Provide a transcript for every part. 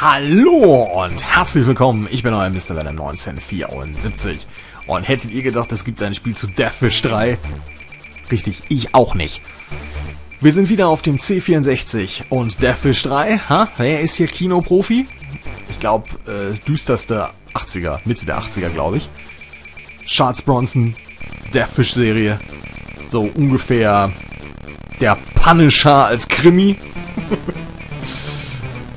Hallo und herzlich willkommen, ich bin euer Mr. Venom 1974. Und hättet ihr gedacht, es gibt ein Spiel zu Death Wish 3? Richtig, ich auch nicht. Wir sind wieder auf dem C64 und Death Wish 3, ha? Wer ist hier Kinoprofi? Ich glaube, düsterste 80er, Mitte der 80er, glaube ich. Charles Bronson, Death Wish Serie, so ungefähr der Punisher als Krimi.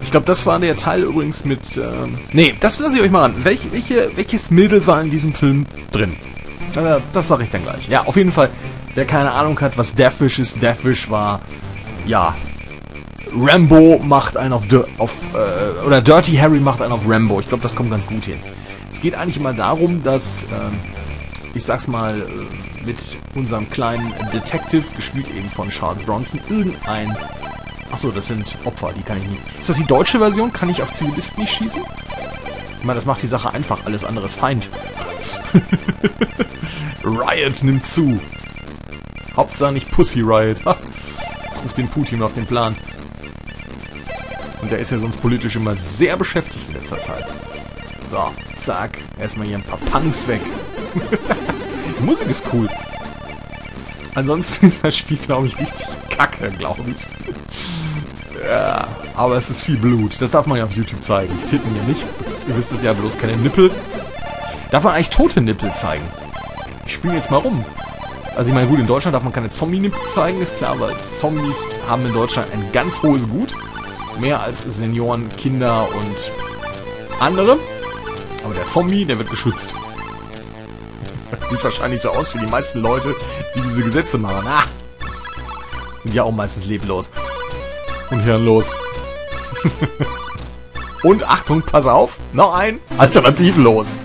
Ich glaube, das war der Teil übrigens mit... nee, das lasse ich euch mal ran. Welches Mädel war in diesem Film drin? Das sage ich dann gleich. Ja, auf jeden Fall, wer keine Ahnung hat, was Deathwish ist. Deathwish war... ja... Rambo macht einen auf... oder Dirty Harry macht einen auf Rambo. Ich glaube, das kommt ganz gut hin. Es geht eigentlich immer darum, dass... ich sag's mal... mit unserem kleinen Detective, gespielt eben von Charles Bronson, irgendein... Achso, das sind Opfer, die kann ich nicht... Ist das die deutsche Version? Kann ich auf Zivilisten nicht schießen? Ich meine, das macht die Sache einfach. Alles andere ist Feind. Riot nimmt zu. Hauptsache nicht Pussy Riot. Jetzt ruft den Putin auf den Plan. Und der ist ja sonst politisch immer sehr beschäftigt in letzter Zeit. So, zack. Erstmal hier ein paar Punks weg. Die Musik ist cool. Ansonsten ist das Spiel, glaube ich, richtig kacke, glaube ich. Ja, aber es ist viel Blut. Das darf man ja auf YouTube zeigen. Titten ja nicht. Ihr wisst es ja, bloß keine Nippel. Darf man eigentlich tote Nippel zeigen? Ich spiele jetzt mal rum. Also ich meine, gut, in Deutschland darf man keine Zombie-Nippel zeigen, ist klar, weil Zombies haben in Deutschland ein ganz hohes Gut. Mehr als Senioren, Kinder und andere. Aber der Zombie, der wird geschützt. Das sieht wahrscheinlich so aus wie die meisten Leute, die diese Gesetze machen. Ah! Sind ja auch meistens leblos. Und hirnlos. Und Achtung, pass auf, noch ein alternativlos.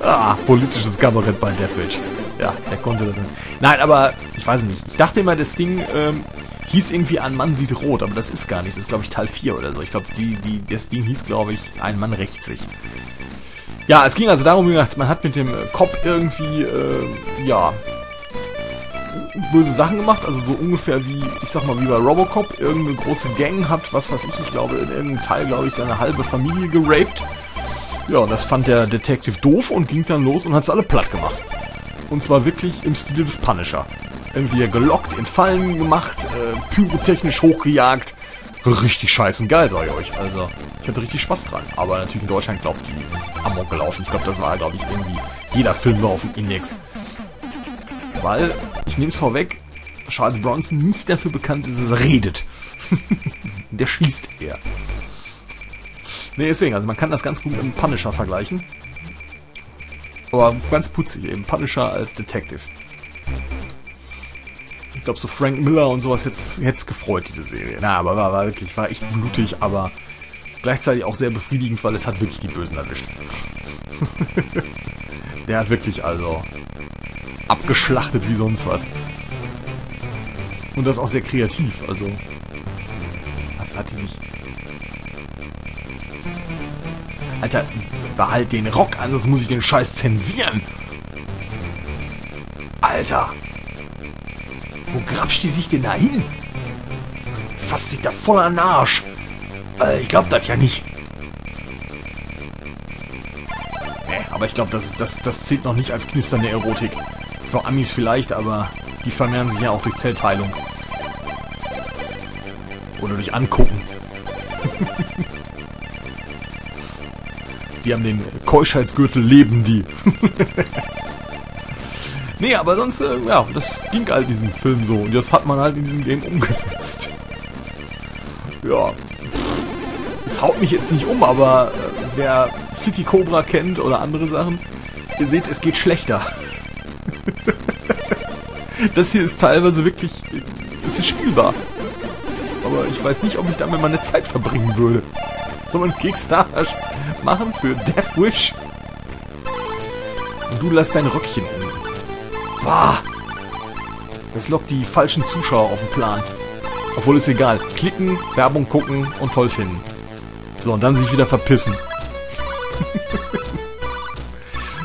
Ah, politisches Kabarett bei Deathwish. Ja, der konnte das nicht. Nein, aber ich weiß nicht. Ich dachte immer, das Ding hieß irgendwie Ein Mann sieht rot, aber das ist gar nicht. Das ist, glaube ich, Teil 4 oder so. Ich glaube, das Ding hieß, glaube ich, Ein Mann rächt sich. Ja, es ging also darum, wie gesagt, man hat mit dem Cop irgendwie, ja, böse Sachen gemacht, also so ungefähr wie, ich sag mal, wie bei Robocop, irgendeine große Gang hat, was weiß ich glaube, in irgendeinem Teil, glaube ich, seine halbe Familie geraped. Ja, und das fand der Detective doof und ging dann los und hat's alle platt gemacht. Und zwar wirklich im Stil des Punisher. Irgendwie gelockt, in Fallen gemacht, pyrotechnisch hochgejagt. Richtig scheißen geil, sag ich euch. Also, ich hatte richtig Spaß dran. Aber natürlich in Deutschland, glaubt die Amok gelaufen. Ich glaube, das war, glaube ich, irgendwie jeder Film war auf dem Index. Weil, ich nehme es vorweg, Charles Bronson nicht dafür bekannt ist, dass er redet. Der schießt eher. Ne, deswegen, also man kann das ganz gut mit dem Punisher vergleichen. Aber ganz putzig eben, Punisher als Detective. Ich glaube, so Frank Miller und sowas hätte es gefreut, diese Serie. Na, aber war wirklich, war echt blutig, aber gleichzeitig auch sehr befriedigend, weil es hat wirklich die Bösen erwischt. Der hat wirklich, also... abgeschlachtet wie sonst was. Und das auch sehr kreativ, also... Was hat die sich... Alter, behalt den Rock an, sonst muss ich den Scheiß zensieren! Alter! Wo grapscht die sich denn da hin? Fasst sich da voll an den Arsch! Ich glaub das ja nicht. Nee, aber ich glaube, das zählt noch nicht als knisternde Erotik. Für Amis vielleicht, aber die vermehren sich ja auch durch Zellteilung. Oder durch Angucken. Die haben den Keuschheitsgürtel, leben die. Nee, aber sonst, ja, das ging halt diesen Film so. Und das hat man halt in diesem Game umgesetzt. Ja. Es haut mich jetzt nicht um, aber wer City Cobra kennt oder andere Sachen, ihr seht, es geht schlechter. Das hier ist teilweise wirklich... Es ist spielbar. Aber ich weiß nicht, ob ich damit meine Zeit verbringen würde. Soll man einen Kickstarter machen für Death Wish? Und du lass dein Röckchen um. Bah! Das lockt die falschen Zuschauer auf den Plan. Obwohl, ist egal. Klicken, Werbung gucken und toll finden. So, und dann sich wieder verpissen.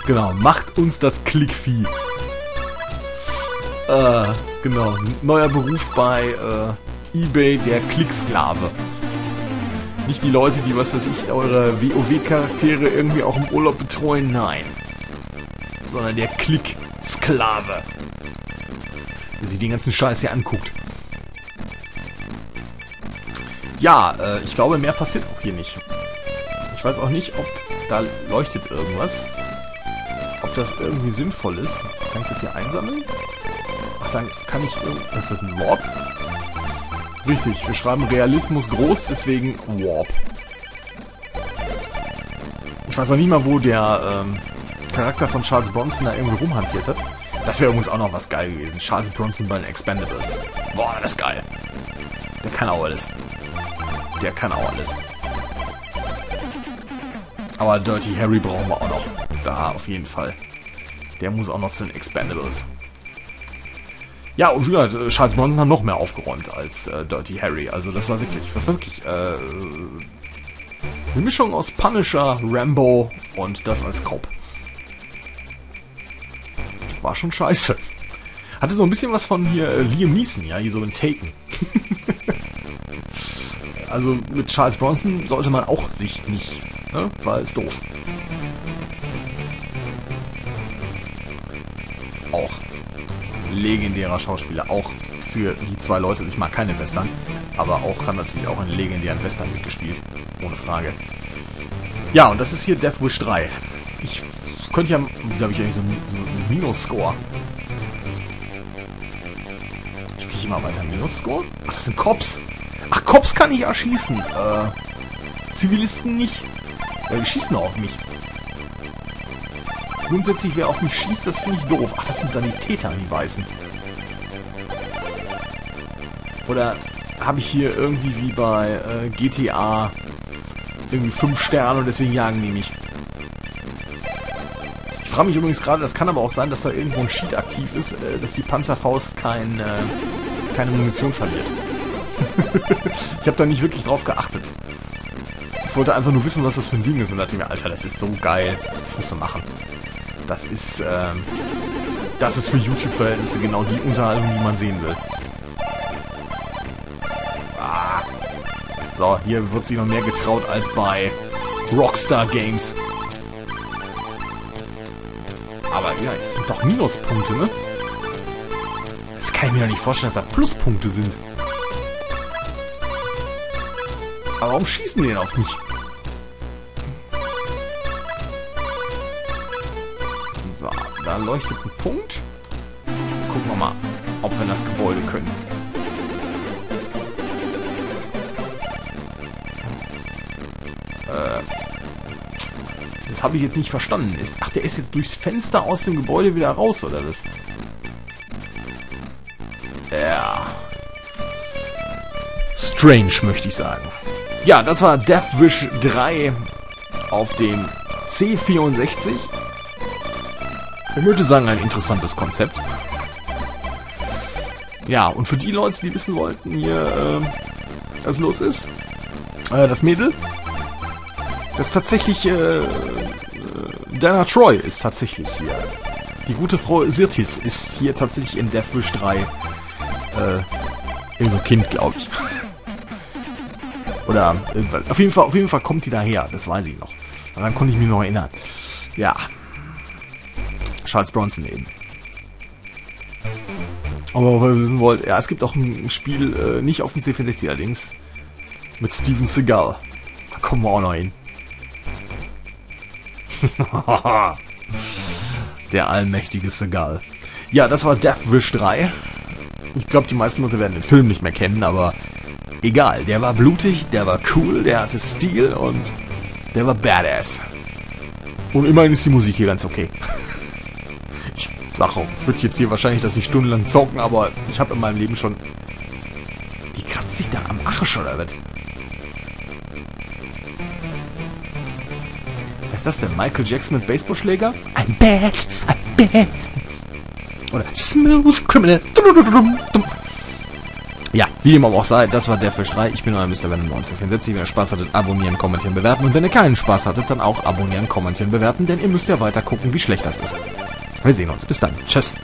Genau, macht uns das Klickvieh. Genau, neuer Beruf bei eBay, der Klicksklave. Nicht die Leute, die, was weiß ich, eure WoW-Charaktere irgendwie auch im Urlaub betreuen, nein. Sondern der Klick-Sklave, der sich den ganzen Scheiß hier anguckt. Ja, ich glaube, mehr passiert auch hier nicht. Ich weiß auch nicht, ob da leuchtet irgendwas. Ob das irgendwie sinnvoll ist. Kann ich das hier einsammeln? Ach, dann kann ich irgendwie... Ist das ein Warp? Richtig, wir schreiben Realismus groß, deswegen Warp. Ich weiß auch nicht mal, wo der Charakter von Charles Bronson da irgendwie rumhantiert hat. Das wäre übrigens auch noch was geil gewesen. Charles Bronson bei den Expendables. Boah, das ist geil. Der kann auch alles. Der kann auch alles. Aber Dirty Harry brauchen wir auch noch. Da, auf jeden Fall. Der muss auch noch zu den Expendables. Ja, und wieder, Charles Bronson hat noch mehr aufgeräumt als Dirty Harry. Also das war wirklich eine Mischung aus Punisher, Rambo und das als Cop. War schon scheiße. Hatte so ein bisschen was von hier Liam Neeson, ja, hier so ein Taken. Also mit Charles Bronson sollte man auch sich nicht, ne? Weil es doof. Auch legendärer Schauspieler, auch für die zwei Leute, ich mag keine Western, aber auch hat natürlich auch in legendären Western mitgespielt, ohne Frage. Ja, und das ist hier Death Wish 3. Ich könnte ja, wieso habe ich eigentlich so einen Minus-Score? Ich kriege immer weiter Minus-Score? Ach, das sind Cops! Ach, Cops kann ich erschießen! Zivilisten nicht. Ja, die schießen auch auf mich. Grundsätzlich, wer auf mich schießt, das finde ich doof. Ach, das sind Sanitäter, die Weißen. Oder habe ich hier irgendwie wie bei GTA irgendwie 5 Sterne und deswegen jagen die mich. Ich frage mich übrigens gerade, das kann aber auch sein, dass da irgendwo ein Cheat aktiv ist, dass die Panzerfaust keine Munition verliert. Ich habe da nicht wirklich drauf geachtet. Ich wollte einfach nur wissen, was das für ein Ding ist und dachte mir, Alter, das ist so geil. Das müssen wir machen. Das ist für YouTube-Verhältnisse genau die Unterhaltung, die man sehen will. Ah. So, hier wird sich noch mehr getraut als bei Rockstar Games. Aber ja, es sind doch Minuspunkte, ne? Das kann ich mir doch nicht vorstellen, dass da Pluspunkte sind. Aber warum schießen die denn auf mich? So, da leuchtet ein Punkt. Gucken wir mal, ob wir das Gebäude können. Das habe ich jetzt nicht verstanden. Ach, der ist jetzt durchs Fenster aus dem Gebäude wieder raus, oder was? Ja. Strange, möchte ich sagen. Ja, das war Death Wish 3 auf dem C64. Ich würde sagen, ein interessantes Konzept. Ja, und für die Leute, die wissen wollten, hier, was los ist, das Mädel, das tatsächlich, Dana Troy ist tatsächlich hier. Die gute Frau Sirtis ist hier tatsächlich in Death Wish 3, in so einem Kind, glaube ich. Oder irgendwas. Auf jeden Fall kommt die daher, das weiß ich noch. Daran konnte ich mich noch erinnern. Ja. Charles Bronson eben. Aber weil ihr wissen wollt, ja, es gibt auch ein Spiel, nicht auf dem C64 allerdings, mit Steven Seagal. Da kommen wir auch noch hin. Der allmächtige Seagal. Ja, das war Death Wish 3. Ich glaube, die meisten Leute werden den Film nicht mehr kennen, aber egal, der war blutig, der war cool, der hatte Stil und der war badass. Und immerhin ist die Musik hier ganz okay. Ich sag auch, ich würde jetzt hier wahrscheinlich das nicht stundenlang zocken, aber ich habe in meinem Leben schon... Die kratzt sich da am Arsch, oder was? Was ist das denn? Michael Jackson mit Baseballschläger? I'm bad. Oder Smooth Criminal. Ja, wie dem aber auch sei, das war Deathwish 3. Ich bin euer Mr. Venom 1974. Wenn ihr Spaß hattet, abonnieren, kommentieren, bewerten. Und wenn ihr keinen Spaß hattet, dann auch abonnieren, kommentieren, bewerten. Denn ihr müsst ja weiter gucken, wie schlecht das ist. Wir sehen uns. Bis dann. Tschüss.